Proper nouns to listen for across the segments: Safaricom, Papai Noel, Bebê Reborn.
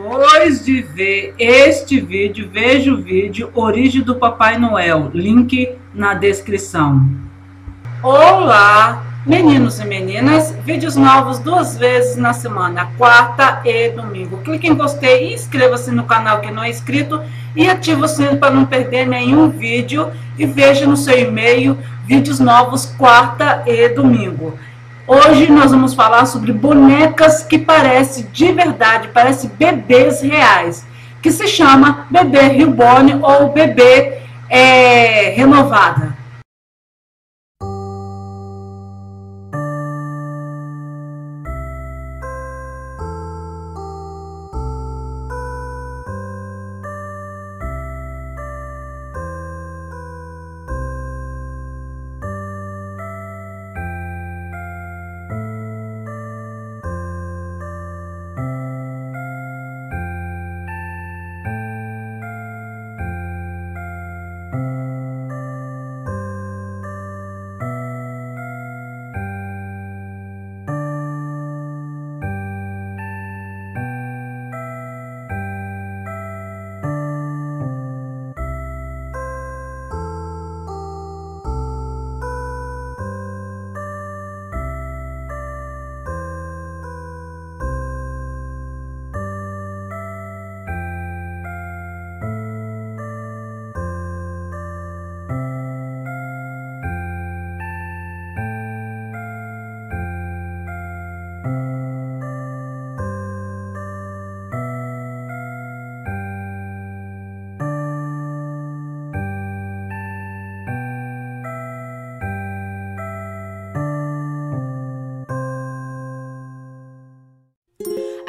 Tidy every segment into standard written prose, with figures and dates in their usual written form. Depois de ver este vídeo, veja o vídeo Origem do Papai Noel, link na descrição. Olá, meninos e meninas, vídeos novos 2 vezes na semana, quarta e domingo. Clique em gostei e inscreva-se no canal que não é inscrito e ative o sininho para não perder nenhum vídeo e veja no seu e-mail vídeos novos quarta e domingo. Hoje nós vamos falar sobre bonecas que parecem de verdade, parecem bebês reais, que se chama Bebê Reborn ou Bebê Renovada.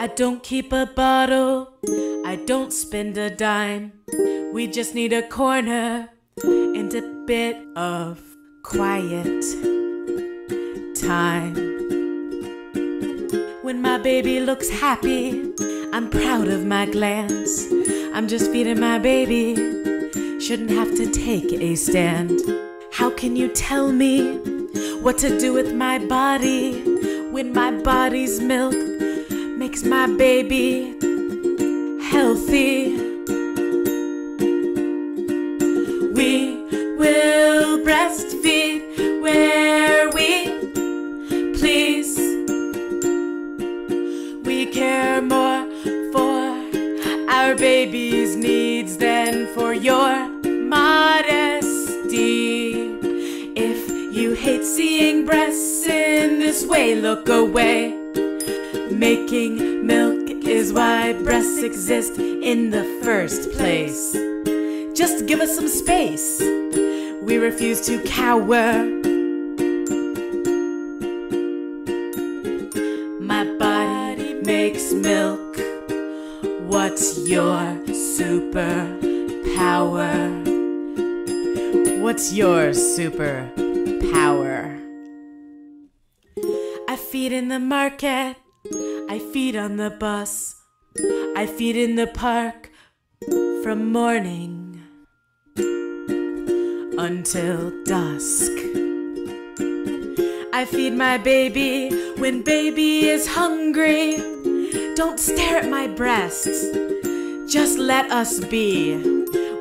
I don't keep a bottle, I don't spend a dime. We just need a corner and a bit of quiet time. When my baby looks happy, I'm proud of my glance. I'm just feeding my baby, shouldn't have to take a stand. How can you tell me what to do with my body when my body's milk makes my baby healthy? We will breastfeed where we please. We care more for our baby's needs than for your modesty. If you hate seeing breasts in this way, look away. Making milk is why breasts exist in the first place. Just give us some space. We refuse to cower. My body makes milk. What's your superpower? What's your superpower? I feed in the market. I feed on the bus, I feed in the park, from morning until dusk. I feed my baby when baby is hungry. Don't stare at my breasts, just let us be.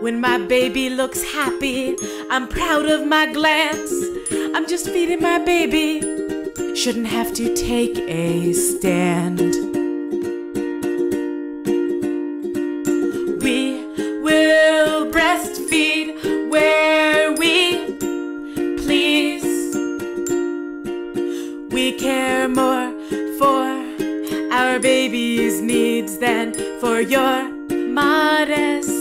When my baby looks happy, I'm proud of my glance. I'm just feeding my baby, shouldn't have to take a stand. We will breastfeed where we please. We care more for our baby's needs than for your modesty.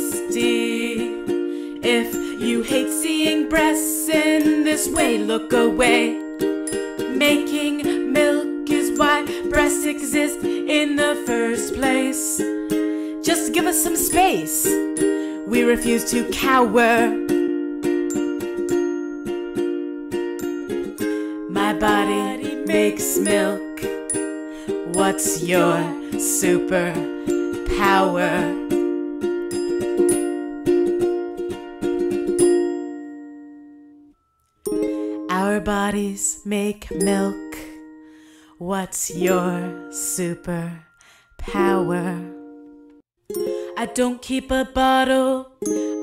If you hate seeing breasts in this way, look away. Making milk is why breasts exist in the first place. Just give us some space. We refuse to cower. My body makes milk. What's your superpower? Our bodies make milk. What's your superpower? I don't keep a bottle,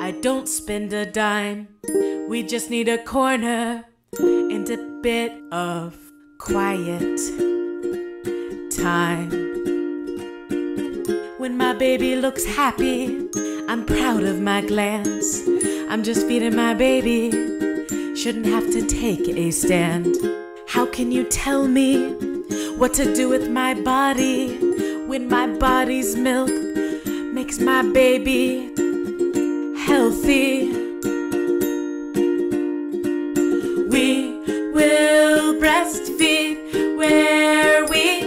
I don't spend a dime. We just need a corner and a bit of quiet time. When my baby looks happy, I'm proud of my glance. I'm just feeding my baby, shouldn't have to take a stand. How can you tell me what to do with my body when my body's milk makes my baby healthy? We will breastfeed where we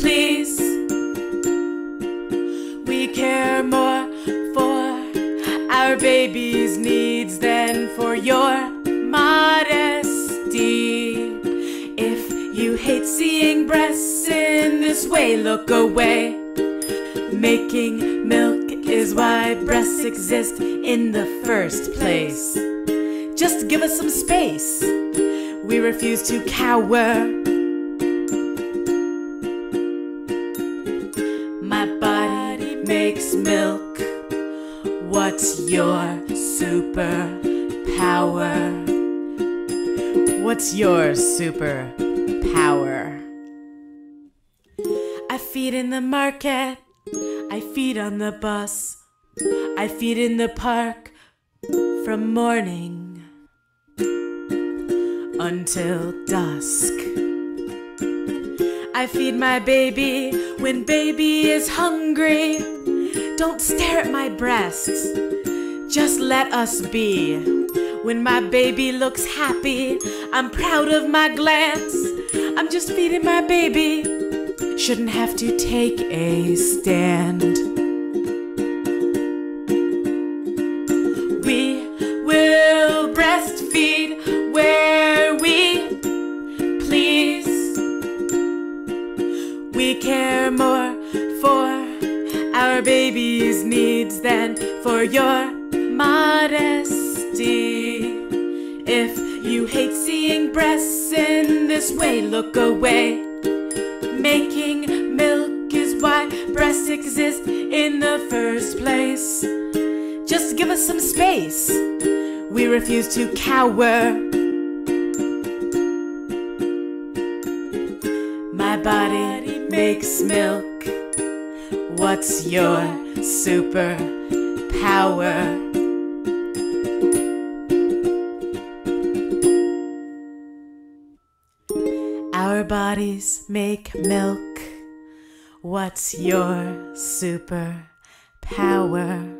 please. We care more for our baby's needs than for your modesty. If you hate seeing breasts in this way, look away. Making milk is why breasts exist in the first place. Just give us some space. We refuse to cower. My body makes milk. What's your superpower? What's your superpower? I feed in the market. I feed on the bus. I feed in the park from morning until dusk. I feed my baby when baby is hungry. Don't stare at my breasts, just let us be. When my baby looks happy, I'm proud of my glance. I'm just feeding my baby, shouldn't have to take a stand. We will breastfeed where we please. We care more for our baby's needs than for your modesty. If you hate seeing breasts in this way, look away. Making milk is why breasts exist in the first place. Just give us some space. We refuse to cower. My body makes milk. What's your superpower? Our bodies make milk. What's your superpower?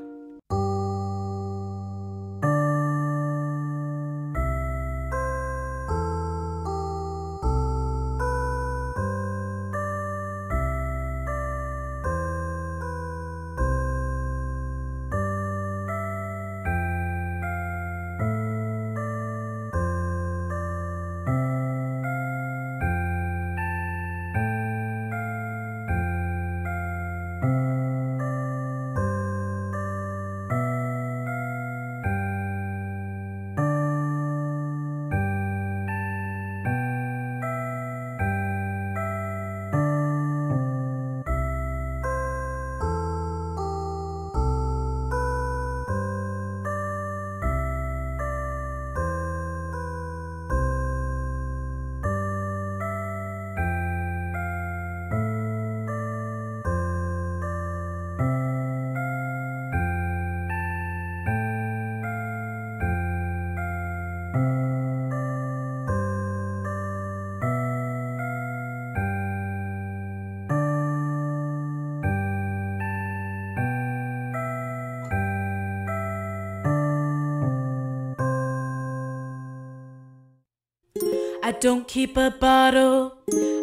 I don't keep a bottle,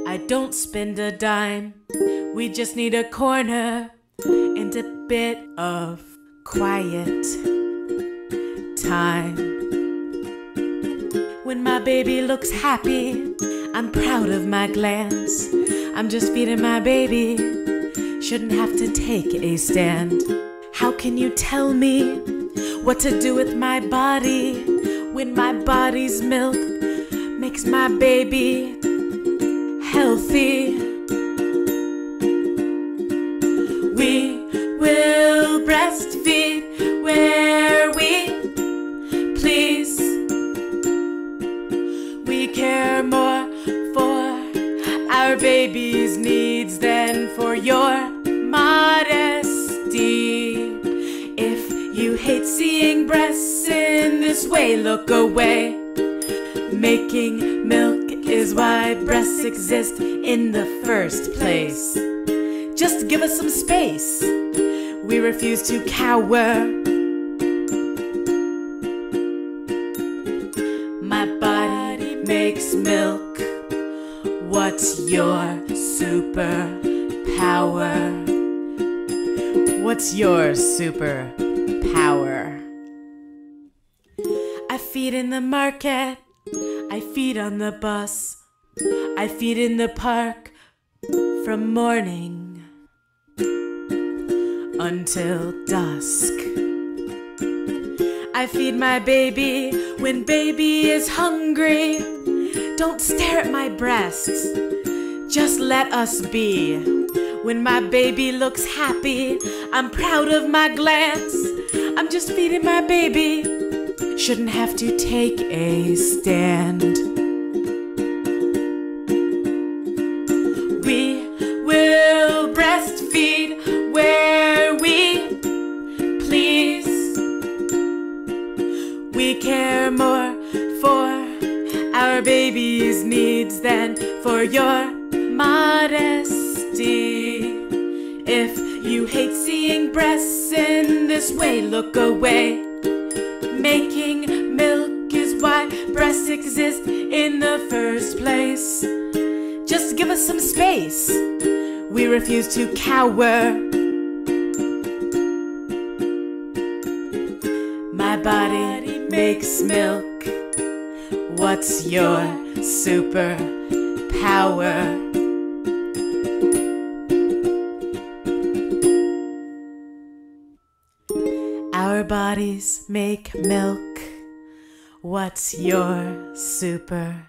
I don't spend a dime. We just need a corner and a bit of quiet time. When my baby looks happy, I'm proud of my glance. I'm just feeding my baby, shouldn't have to take a stand. How can you tell me what to do with my body when my body's milk makes my baby healthy? We will away, look away. Making milk is why breasts exist in the first place. Just give us some space. We refuse to cower. My body makes milk. What's your superpower? What's your superpower? I feed in the market. I feed on the bus. I feed in the park from morning until dusk. I feed my baby when baby is hungry. Don't stare at my breasts, just let us be. When my baby looks happy, I'm proud of my glance. I'm just feeding my baby. Shouldn't have to take a stand. We will breastfeed where we please. We care more for our baby's needs than for your modesty. If you hate seeing breasts in this way, look away. Making milk is why breasts exist in the first place. Just give us some space. We refuse to cower. My body makes milk. What's your superpower? Our bodies make milk. What's your superpower?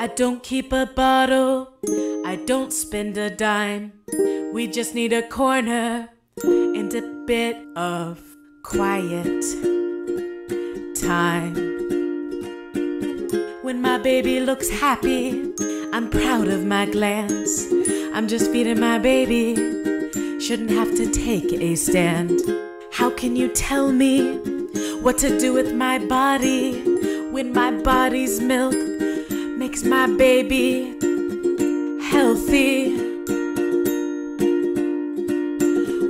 I don't keep a bottle, I don't spend a dime. We just need a corner and a bit of quiet time. When my baby looks happy, I'm proud of my glance. I'm just feeding my baby, shouldn't have to take a stand. How can you tell me what to do with my body when my body's milk makes my baby healthy?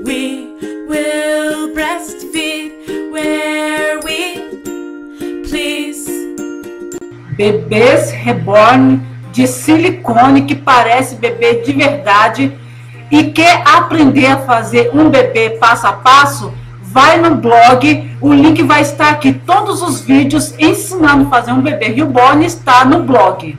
We will breastfeed where we please. Bebês reborn de silicone que parece bebê de verdade e quer aprender a fazer um bebê passo a passo, vai no blog, o link vai estar aqui. Todos os vídeos ensinando a fazer um bebê reborn está no blog.